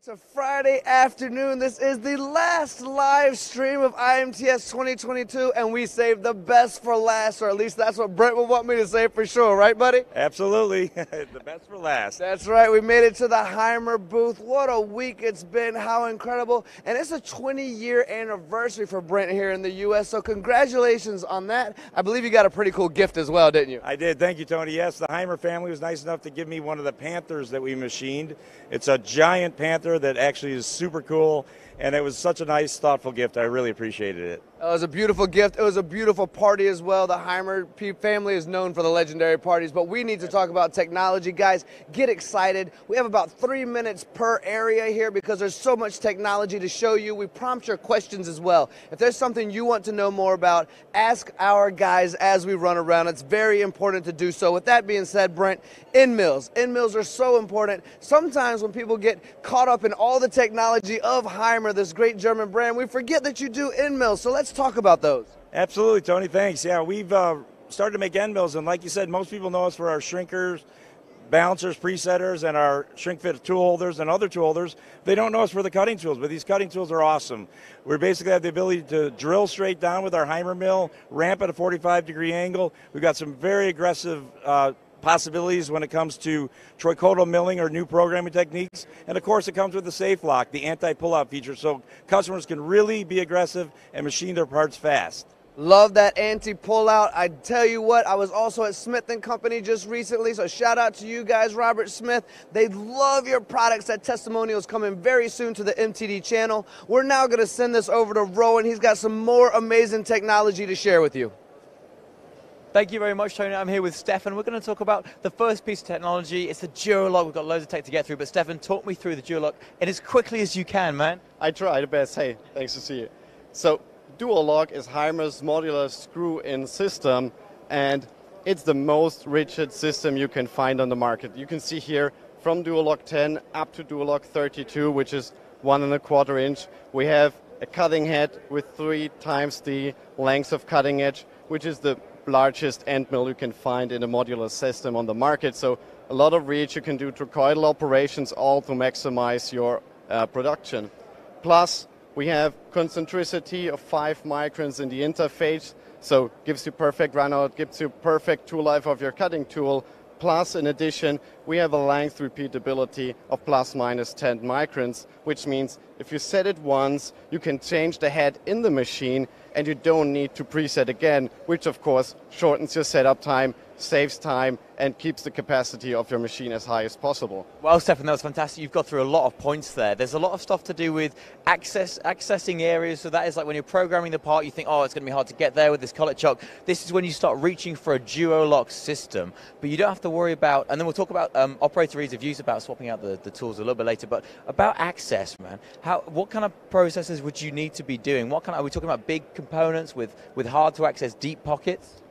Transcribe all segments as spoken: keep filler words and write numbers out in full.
It's a Friday afternoon. This is the last live stream of I M T S twenty twenty-two, and we saved the best for last, or at least that's what Brent would want me to say for sure, right, buddy? Absolutely. The best for last. That's right. We made it to the Haimer booth. What a week it's been. How incredible. And it's a twenty-year anniversary for Brent here in the U S, so congratulations on that. I believe you got a pretty cool gift as well, didn't you? I did. Thank you, Tony. Yes, the Haimer family was nice enough to give me one of the Panthers that we machined. It's a giant Panther that actually is super cool, and it was such a nice, thoughtful gift. I really appreciated it. It was a beautiful gift. It was a beautiful party as well. The Haimer family is known for the legendary parties, but we need to talk about technology. Guys, get excited. We have about three minutes per area here because there's so much technology to show you. We prompt your questions as well. If there's something you want to know more about, ask our guys as we run around. It's very important to do so. With that being said, Brent, end mills. End mills are so important. Sometimes when people get caught up in all the technology of Haimer, this great German brand, we forget that you do end mills. So let's talk about those. Absolutely, Tony. Thanks. Yeah, we've uh, started to make end mills, and like you said, most people know us for our shrinkers, balancers, presetters, and our shrink fit tool holders and other tool holders. They don't know us for the cutting tools, but these cutting tools are awesome. We basically have the ability to drill straight down with our Haimer mill, ramp at a forty-five degree angle. We've got some very aggressive uh, possibilities when it comes to trichodal milling or new programming techniques, and of course it comes with the safe lock, the anti-pull-out feature, so customers can really be aggressive and machine their parts fast. Love that anti-pull-out. I tell you what, I was also at Smith and Company just recently, so shout out to you guys, Robert Smith. They love your products. That testimonial is coming very soon to the M T D channel. We're now going to send this over to Rowan. He's got some more amazing technology to share with you. Thank you very much, Tony. I'm here with Stefan. We're going to talk about the first piece of technology. It's the Duolock. We've got loads of tech to get through, but Stefan, talk me through the Duolock, and as quickly as you can, man. I try the best. Hey, thanks to see you. So Duolock is Haimer's modular screw-in system, and it's the most rigid system you can find on the market. You can see here from Duolock ten up to Duolock thirty-two, which is one and a quarter inch. We have a cutting head with three times the length of cutting edge, which is the largest end mill you can find in a modular system on the market. So a lot of reach, you can do trochoidal operations, all to maximize your uh, production. Plus we have concentricity of five microns in the interface, so gives you perfect runout, gives you perfect tool life of your cutting tool. Plus in addition we have a length repeatability of plus minus ten microns, which means if you set it once you can change the head in the machine and you don't need to preset again, which of course shortens your setup time, saves time, and keeps the capacity of your machine as high as possible. Well, Stefan, that was fantastic. You've got through a lot of points there. There's a lot of stuff to do with access, accessing areas, so that is like when you're programming the part, you think, oh, it's going to be hard to get there with this collet chuck. This is when you start reaching for a Duolock system, but you don't have to worry about, and then we'll talk about um, operator ease of use about swapping out the, the tools a little bit later, but about access, man. How, what kind of processes would you need to be doing? What kind of, are we talking about big components with, with hard to access deep pockets?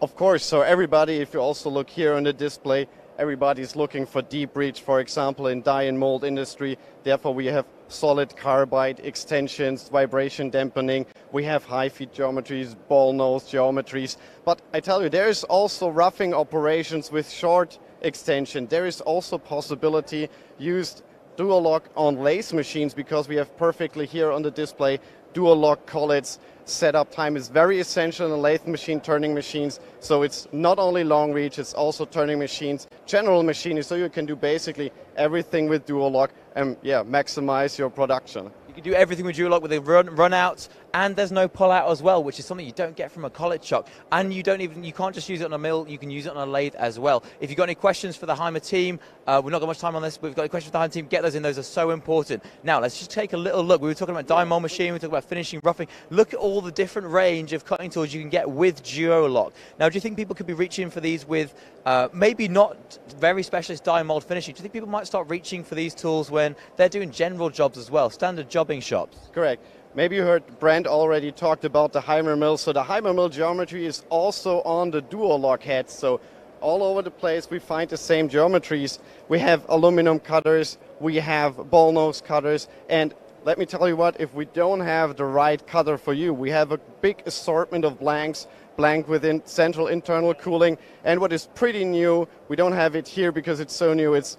Of course, so everybody, if you also look here on the display, everybody's looking for deep reach, for example, in die and mold industry. Therefore, we have solid carbide extensions, vibration dampening. We have high feed geometries, ball nose geometries. But I tell you, there is also roughing operations with short extension. There is also possibility used Duolock on lathe machines, because we have perfectly here on the display Duolock collets. Setup time is very essential in a lathe machine, turning machines, so it's not only long reach, it's also turning machines, general machinery, so you can do basically everything with Duolock and yeah, maximize your production. You can do everything with Duolock with the run, run out, and there's no pull out as well, which is something you don't get from a collet chuck, and you don't even, you can't just use it on a mill, you can use it on a lathe as well. If you've got any questions for the Haimer team, uh, we've not got much time on this, but if you've got any questions for the Haimer team, get those in, those are so important. Now let's just take a little look. We were talking about die mold machine, we were talking about finishing, roughing. Look at all the different range of cutting tools you can get with Duolock. Now, do you think people could be reaching for these with uh, maybe not very specialist die mold finishing? Do you think people might start reaching for these tools when they're doing general jobs as well, standard jobbing shops? Correct. Maybe you heard Brent already talked about the Haimer mill. So the Haimer mill geometry is also on the Duolock heads. So all over the place we find the same geometries. We have aluminum cutters, we have ball nose cutters, and let me tell you what, if we don't have the right cutter for you, we have a big assortment of blanks, blank with in central internal cooling, and what is pretty new, we don't have it here because it's so new, it's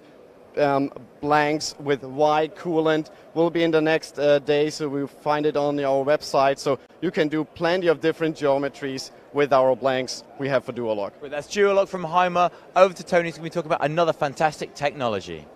um, blanks with why coolant will be in the next uh, day, so we'll find it on our website. So you can do plenty of different geometries with our blanks we have for Duolock. Well, that's Duolock from Haimer. Over to Tony, who's going to be talking about another fantastic technology.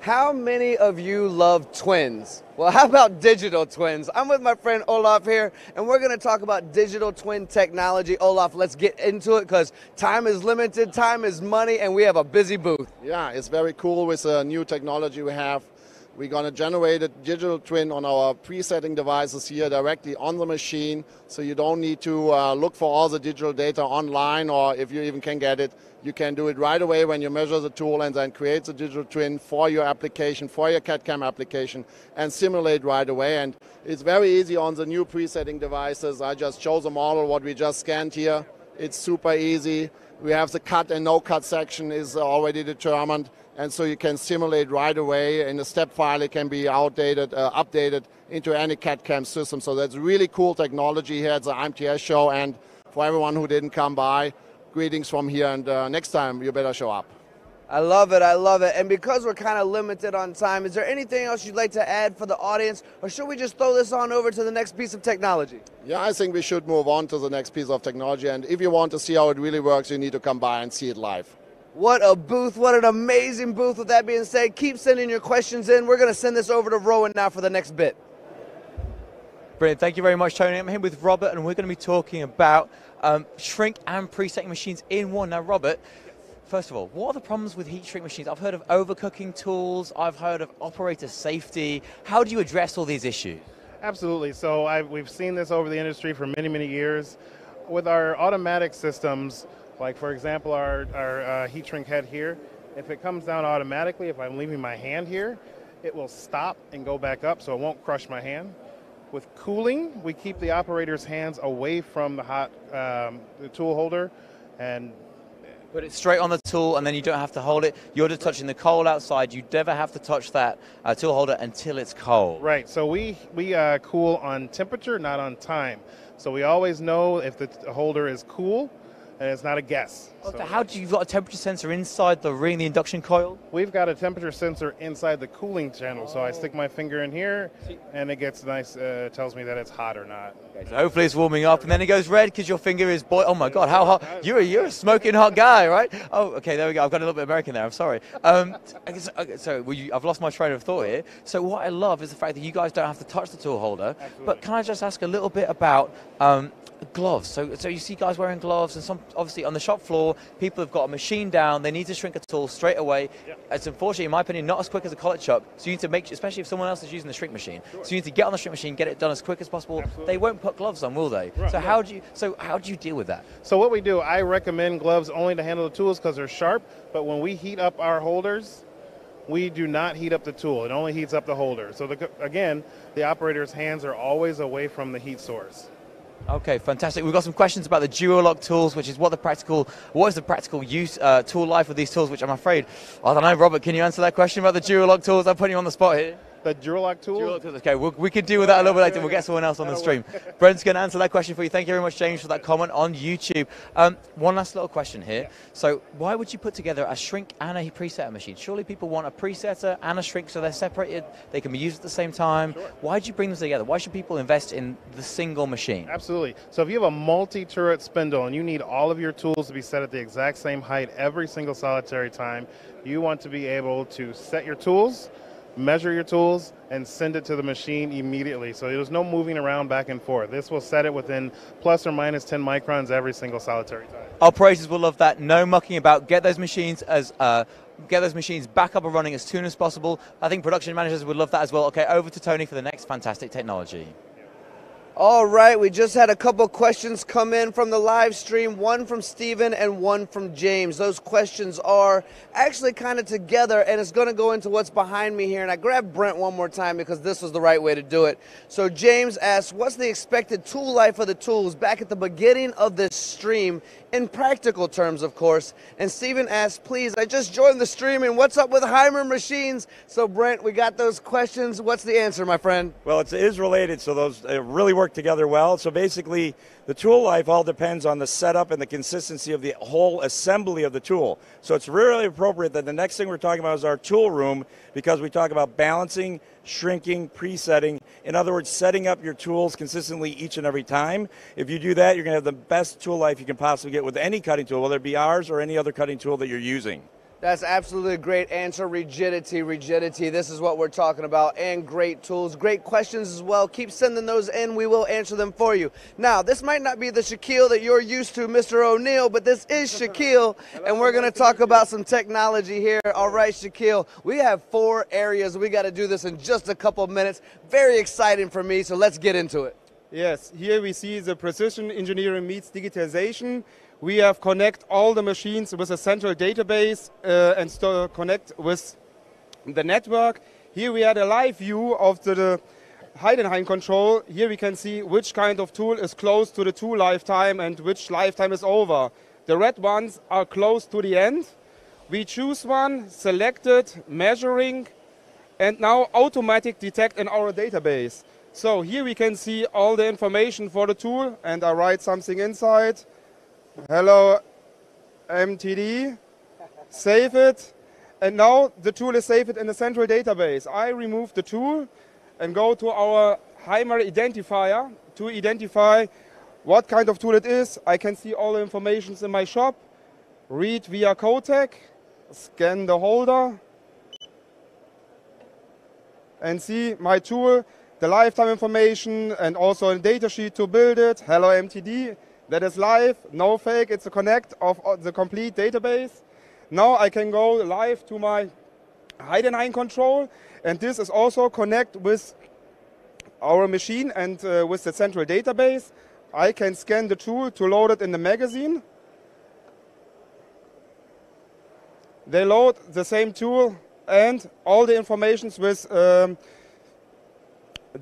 How many of you love twins? Well, how about digital twins? I'm with my friend Olaf here, and we're gonna talk about digital twin technology. Olaf, let's get into it, because time is limited, time is money, and we have a busy booth. Yeah, it's very cool with the new technology we have. We're gonna generate a digital twin on our presetting devices here directly on the machine, so you don't need to uh, look for all the digital data online, or if you even can get it, you can do it right away when you measure the tool and then create the digital twin for your application, for your C A D CAM application, and simulate right away. And it's very easy on the new presetting devices. I just chose a model, what we just scanned here. It's super easy. We have the cut and no cut section is already determined, and so you can simulate right away. In a step file, it can be outdated, uh, updated into any C A D CAM system. So that's really cool technology here at the I M T S show, and for everyone who didn't come by, greetings from here, and uh, next time you better show up. I love it, I love it. And because we're kind of limited on time, is there anything else you'd like to add for the audience, or should we just throw this on over to the next piece of technology? Yeah, I think we should move on to the next piece of technology, and if you want to see how it really works, you need to come by and see it live. What a booth, what an amazing booth. With that being said, keep sending your questions in. We're gonna send this over to Rowan now for the next bit. Brilliant, thank you very much, Tony. I'm here with Robert, and we're gonna be talking about um, shrink and presetting machines in one. Now, Robert, first of all, what are the problems with heat shrink machines? I've heard of overcooking tools, I've heard of operator safety. How do you address all these issues? Absolutely, so I've, we've seen this over the industry for many, many years. With our automatic systems, like for example our, our uh, heat shrink head here, if it comes down automatically, if I'm leaving my hand here, it will stop and go back up so it won't crush my hand. With cooling, we keep the operator's hands away from the hot um, the tool holder and put it straight on the tool, and then you don't have to hold it. You're just touching the coal outside. You never have to touch that uh, tool holder until it's cold. Right, so we, we uh, cool on temperature, not on time. So we always know if the holder is cool, and it's not a guess. Okay, so how do you got a temperature sensor inside the ring, the induction coil? We've got a temperature sensor inside the cooling channel, oh. So I stick my finger in here, and it gets nice, uh, tells me that it's hot or not. Okay, so hopefully it's warming up, and then it goes red because your finger is boiling. Oh my God, how hot! You're you're a smoking hot guy, right? Oh, okay, there we go. I've got a little bit American there. I'm sorry. Um, I guess, okay, so well, you, I've lost my train of thought here. So what I love is the fact that you guys don't have to touch the tool holder. Absolutely. But can I just ask a little bit about um, gloves? So so you see guys wearing gloves, and some obviously on the shop floor, people have got a machine down, they need to shrink a tool straight away. Yep. It's unfortunately, in my opinion, not as quick as a collet chuck, so you need to make, especially if someone else is using the shrink machine, sure. So you need to get on the shrink machine, get it done as quick as possible. Absolutely. They won't put gloves on, will they? Right. So, right. How do you, so how do you deal with that? So what we do, I recommend gloves only to handle the tools because they're sharp, but when we heat up our holders, we do not heat up the tool, it only heats up the holder. So the, again, the operator's hands are always away from the heat source. Okay, fantastic. We've got some questions about the Duolock tools, which is what the practical, what is the practical use, uh, tool life of these tools, which I'm afraid, I don't know, Robert, can you answer that question about the Duolock tools? I'm putting you on the spot here. The Duolock tools? Duolock tools. Okay, we'll, we can deal with that a little bit later. We'll get someone else on the stream. Brent's going to answer that question for you. Thank you very much, James, for that comment on YouTube. Um, one last little question here. Yeah. So why would you put together a shrink and a presetter machine? Surely people want a presetter and a shrink so they're separated, they can be used at the same time. Sure. Why do you bring them together? Why should people invest in the single machine? Absolutely. So if you have a multi-turret spindle and you need all of your tools to be set at the exact same height every single solitary time, you want to be able to set your tools, measure your tools, and send it to the machine immediately. So there's no moving around back and forth. This will set it within plus or minus ten microns every single solitary time. Operators will love that. No mucking about. Get those machines as uh, get those machines back up and running as soon as possible. I think production managers would love that as well. Okay, over to Tony for the next fantastic technology. All right, we just had a couple questions come in from the live stream, one from Stephen and one from James. Those questions are actually kind of together, and it's going to go into what's behind me here. And I grabbed Brent one more time because this was the right way to do it. So James asks, what's the expected tool life of the tools back at the beginning of this stream, in practical terms, of course? And Stephen asks, please, I just joined the stream, and what's up with Haimer machines? So Brent, we got those questions. What's the answer, my friend? Well, it's, it is related, so those it really works work together well. So basically, the tool life all depends on the setup and the consistency of the whole assembly of the tool. So it's really appropriate that the next thing we're talking about is our tool room, because we talk about balancing, shrinking, presetting. In other words, setting up your tools consistently each and every time. If you do that, you're going to have the best tool life you can possibly get with any cutting tool, whether it be ours or any other cutting tool that you're using. That's absolutely a great answer. Rigidity, rigidity. This is what we're talking about, and great tools. Great questions as well. Keep sending those in. We will answer them for you. Now, this might not be the Shaquille that you're used to, Mister O'Neill, but this is Shaquille, and we're going to talk about some technology here. All right, Shaquille, we have four areas. We got to do this in just a couple of minutes. Very exciting for me, so let's get into it. Yes, here we see the precision engineering meets digitization. We have connect all the machines with a central database uh, and still connect with the network. Here we had a live view of the, the Heidenhain control. Here we can see which kind of tool is close to the tool lifetime and which lifetime is over. The red ones are close to the end. We choose one, select it, measuring, and now automatic detect in our database. So here we can see all the information for the tool, and I write something inside. Hello, M T D, save it, and now the tool is saved in the central database. I remove the tool and go to our Haimer identifier to identify what kind of tool it is. I can see all the information in my shop, read via codec, scan the holder, and see my tool, the lifetime information, and also a data sheet to build it. Hello, M T D. That is live, no fake, it's a connect of the complete database. Now I can go live to my Heidenhain control, and this is also connect with our machine and uh, with the central database. I can scan the tool to load it in the magazine. They load the same tool and all the informations with um,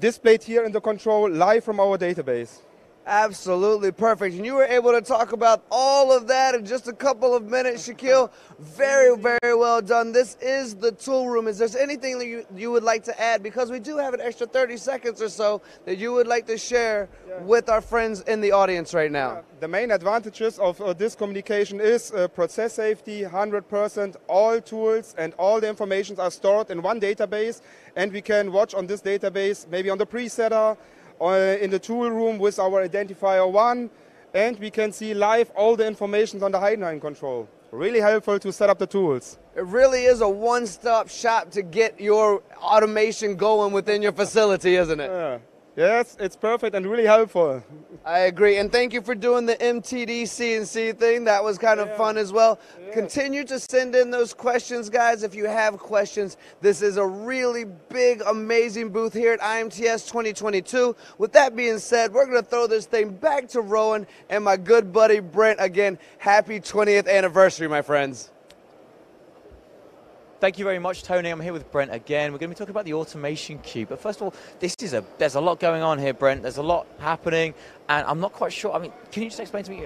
displayed here in the control live from our database. Absolutely perfect. And you were able to talk about all of that in just a couple of minutes, Shaquille. Very, very well done. This is the tool room. Is there anything that you, you would like to add? Because we do have an extra thirty seconds or so that you would like to share yeah. with our friends in the audience right now. Yeah. The main advantages of uh, this communication is uh, process safety, one hundred percent, all tools and all the informations are stored in one database, and we can watch on this database, maybe on the presetter, Uh, in the tool room with our identifier one, and we can see live all the information on the Heidenhain control. Really helpful to set up the tools. It really is a one-stop shop to get your automation going within your facility, isn't it? Yeah. Yes, it's perfect and really helpful. I agree, and thank you for doing the M T D C N C thing. That was kind of yeah. fun as well. Yeah. Continue to send in those questions, guys, if you have questions. This is a really big, amazing booth here at I M T S twenty twenty-two. With that being said, we're going to throw this thing back to Rowan and my good buddy Brent. Again, happy twentieth anniversary, my friends. Thank you very much, Tony. I'm here with Brent again. We're going to be talking about the Automation Cube. But first of all, this is a there's a lot going on here, Brent. There's a lot happening, and I'm not quite sure. I mean, can you just explain to me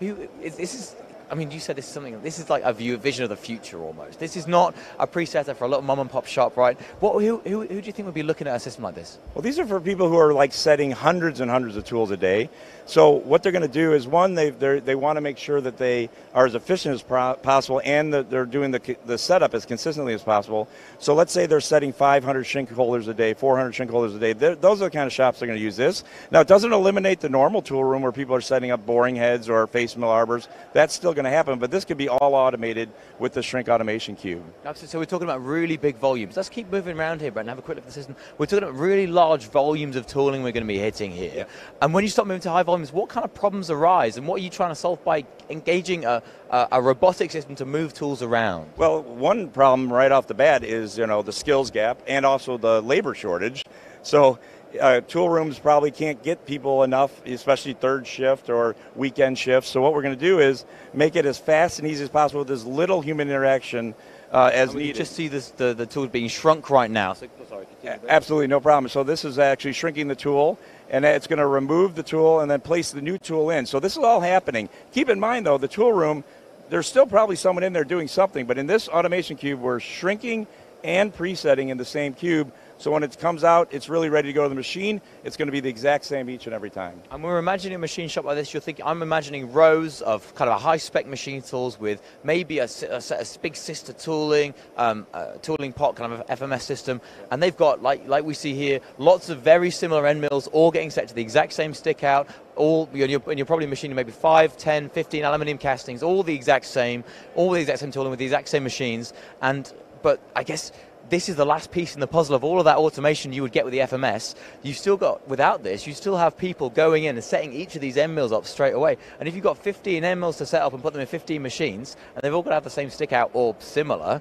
who is this is? I mean, you said this is something. This is like a view, a vision of the future almost. This is not a presetter for a little mom and pop shop, right? What who, who who do you think would be looking at a system like this? Well, these are for people who are like setting hundreds and hundreds of tools a day. So what they're going to do is one, they they want to make sure that they are as efficient as pro possible and that they're doing the the setup as consistently as possible. So let's say they're setting five hundred shrink holders a day, four hundred shrink holders a day. They're, those are the kind of shops that are going to use this. Now it doesn't eliminate the normal tool room where people are setting up boring heads or face mill arbors. That's still going to happen, but this could be all automated with the Shrink Automation Cube. Absolutely. So we're talking about really big volumes. Let's keep moving around here, Brent, and have a quick look at the system. We're talking about really large volumes of tooling we're going to be hitting here. Yeah. And when you start moving to high volumes, what kind of problems arise, and what are you trying to solve by engaging a, a, a robotic system to move tools around? Well, one problem right off the bat is, you know, the skills gap and also the labor shortage. So Uh, tool rooms probably can't get people enough, especially third shift or weekend shifts. So what we're going to do is make it as fast and easy as possible with as little human interaction uh, as I mean, needed. You just see this, the, the tool being shrunk right now. So, oh, sorry, absolutely, no problem. So this is actually shrinking the tool, and it's going to remove the tool and then place the new tool in. So this is all happening. Keep in mind, though, the tool room, there's still probably someone in there doing something, but in this Automation Cube, we're shrinking and presetting in the same cube. So when it comes out, it's really ready to go to the machine. It's going to be the exact same each and every time. And when we're imagining a machine shop like this, you're thinking, I'm imagining rows of kind of high-spec machine tools with maybe a, a, a big sister tooling, um, a tooling pot, kind of an F M S system. And they've got, like, like we see here, lots of very similar end mills, all getting set to the exact same stick out. All, you're, you're probably machining maybe five, ten, fifteen aluminium castings, all the exact same, all the exact same tooling with the exact same machines. And, but I guess this is the last piece in the puzzle of all of that automation you would get with the F M S. You've still got, without this, you still have people going in and setting each of these end mills up straight away. And if you've got fifteen end mills to set up and put them in fifteen machines, and they've all got to have the same stick out or similar,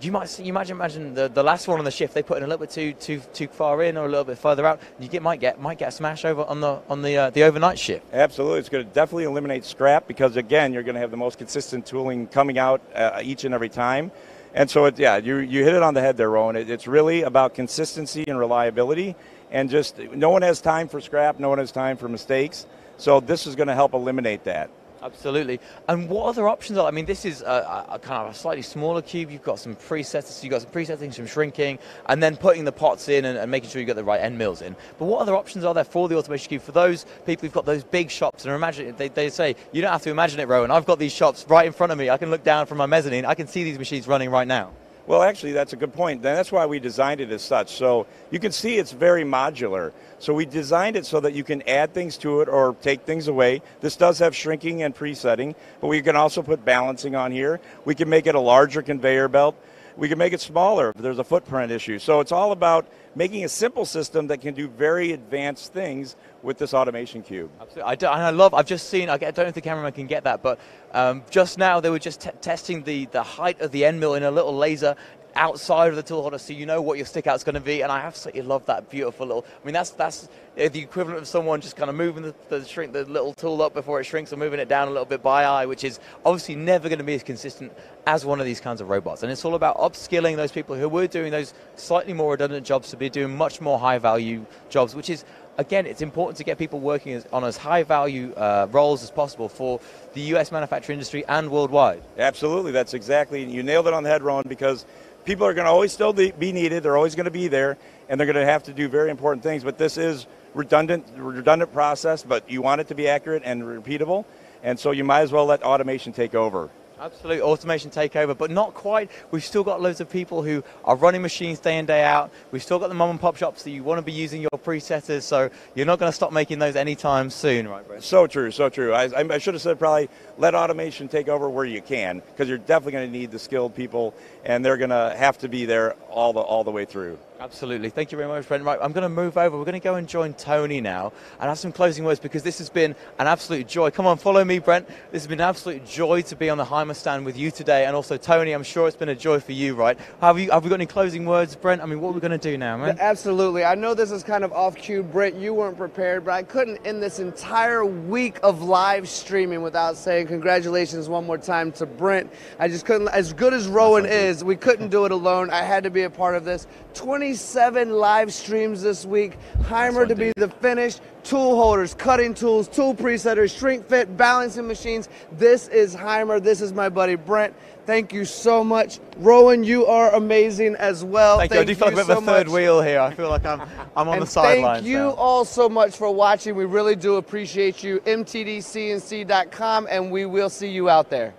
you might see, you might imagine the, the last one on the shift, they put in a little bit too too too far in or a little bit further out. You get might get might get a smash over on the on the uh, the overnight shift. Absolutely, it's going to definitely eliminate scrap because again, you're going to have the most consistent tooling coming out uh, each and every time. And so, it, yeah, you, you hit it on the head there, Rowan. It, it's really about consistency and reliability. And just, no one has time for scrap, no one has time for mistakes. So this is going to help eliminate that. Absolutely. And what other options are, I mean, this is a, a kind of a slightly smaller cube. You've got some presets, you've got some presetting, some shrinking, and then putting the pots in and, and making sure you get the right end mills in. But what other options are there for the automation cube for those people who've got those big shops and imagine, they, they say, you don't have to imagine it, Rowan. I've got these shops right in front of me. I can look down from my mezzanine. I can see these machines running right now. Well, actually, that's a good point. That's why we designed it as such. So you can see it's very modular. So we designed it so that you can add things to it or take things away. This does have shrinking and presetting, but we can also put balancing on here. We can make it a larger conveyor belt. We can make it smaller if there's a footprint issue. So it's all about making a simple system that can do very advanced things with this automation cube. Absolutely. I, do, and I love, I've just seen, I don't know if the cameraman can get that, but um, just now they were just t testing the, the height of the end mill in a little laser outside of the tool holder so you know what your stick out's going to be, and I absolutely love that beautiful little, I mean that's that's the equivalent of someone just kind of moving the, the shrink the little tool up before it shrinks or moving it down a little bit by eye, which is obviously never going to be as consistent as one of these kinds of robots. And it's all about upskilling those people who were doing those slightly more redundant jobs to be doing much more high value jobs, which is, again, it's important to get people working as, on as high value uh, roles as possible for the U S manufacturing industry and worldwide. Absolutely, that's exactly, you nailed it on the head, Rowan, because people are going to always still be needed, they're always going to be there, and they're going to have to do very important things, but this is redundant, redundant process, but you want it to be accurate and repeatable, and so you might as well let automation take over. Absolutely, automation takeover, but not quite. We've still got loads of people who are running machines day in, day out. We've still got the mom and pop shops that you want to be using your presetters, so you're not going to stop making those anytime soon, right, Brent? So true, so true. I, I should have said probably let automation take over where you can, because you're definitely going to need the skilled people, and they're going to have to be there all the, all the way through. Absolutely. Thank you very much, Brent. Right, I'm going to move over. We're going to go and join Tony now and have some closing words because this has been an absolute joy. Come on, follow me, Brent. This has been an absolute joy to be on the Haimer stand with you today. And also, Tony, I'm sure it's been a joy for you, right? Have you, have we got any closing words, Brent? I mean, what are we going to do now, man? Absolutely. I know this is kind of off cue, Brent. You weren't prepared, but I couldn't end this entire week of live streaming without saying congratulations one more time to Brent. I just couldn't, as good as Rowan is, we couldn't do it alone. I had to be a part of this. twenty-seven live streams this week. Haimer to be the finished tool holders, cutting tools, tool presetters, shrink fit, balancing machines. This is Haimer. This is my buddy Brent. Thank you so much. Rowan, you are amazing as well. Thank, thank you. I do feel like a bit of a third wheel here. I feel like I'm, I'm on the sidelines. Thank you now. All so much for watching. We really do appreciate you. M T D C N C dot com, and we will see you out there.